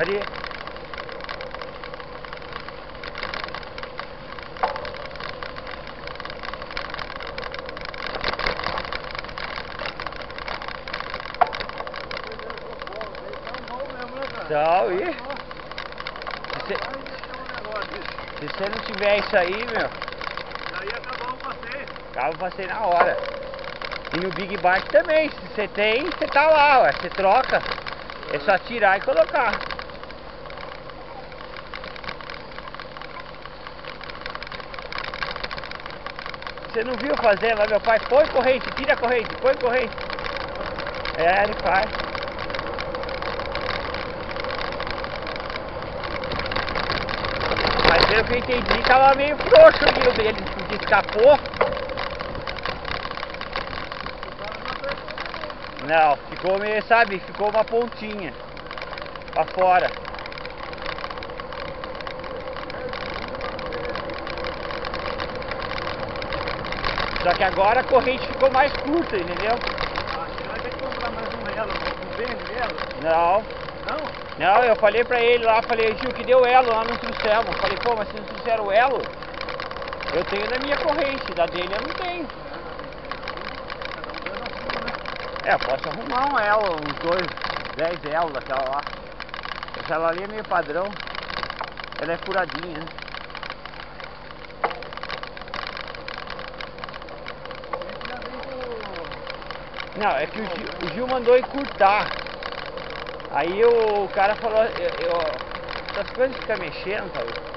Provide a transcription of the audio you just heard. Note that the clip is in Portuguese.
Ready? Então, e? Se você não tiver isso aí, meu, aí acabou o passeio. Acaba o passeio na hora. E no Big Bike também, se você tem, você tá lá, ué. Você troca. É só tirar e colocar. Você não viu fazer, mas meu pai põe corrente, tira a corrente, põe corrente. É, ele faz. Mas pelo que eu entendi, tava meio frouxo ali, ele escapou. Não, ficou meio, sabe, ficou uma pontinha pra fora. Só que agora a corrente ficou mais curta, entendeu? Ah, senão vai ter que comprar mais um elo, não vem elo? Não. Não? Não, eu falei pra ele lá, falei, tio, que deu elo lá, não trouxeram. Eu falei, pô, mas se não trouxeram o elo, eu tenho na minha corrente, da dele eu não tenho. É, eu posso arrumar um elo, uns 10 elos daquela lá. Aquela ali é meio padrão. Ela é furadinha, né? Não, é que o Gil mandou encurtar. Aí o cara falou, essas coisas ficam mexendo, talvez.